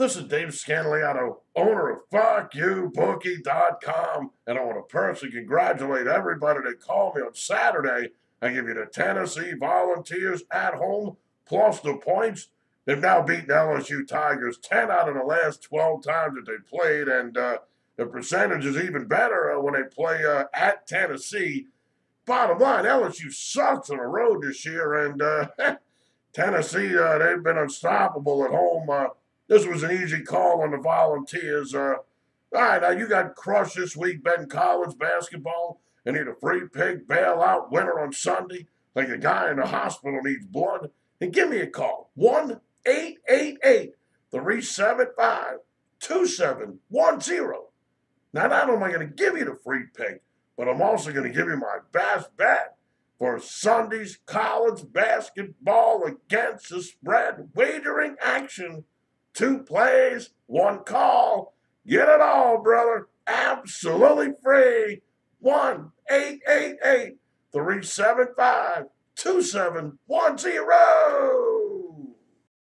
This is Dave Scandaliato, owner of FuckYouBookie.com, and I want to personally congratulate everybody that called me on Saturday. I give you the Tennessee Volunteers at home, plus the points. They've now beaten LSU Tigers 10 out of the last 12 times that they played, and the percentage is even better when they play at Tennessee. Bottom line, LSU sucks on the road this year, and Tennessee, they've been unstoppable at home. This was an easy call on the Volunteers. All right, now you got crushed this week betting college basketball and need a free pick bailout winner on Sunday, like a guy in the hospital needs blood. And give me a call, 1-888-375-2710. Now, not only am I going to give you the free pick, but I'm also going to give you my best bet for Sunday's college basketball against the spread wagering action. 2 plays, 1 call. Get it all, brother. Absolutely free. 1-888-375-2710.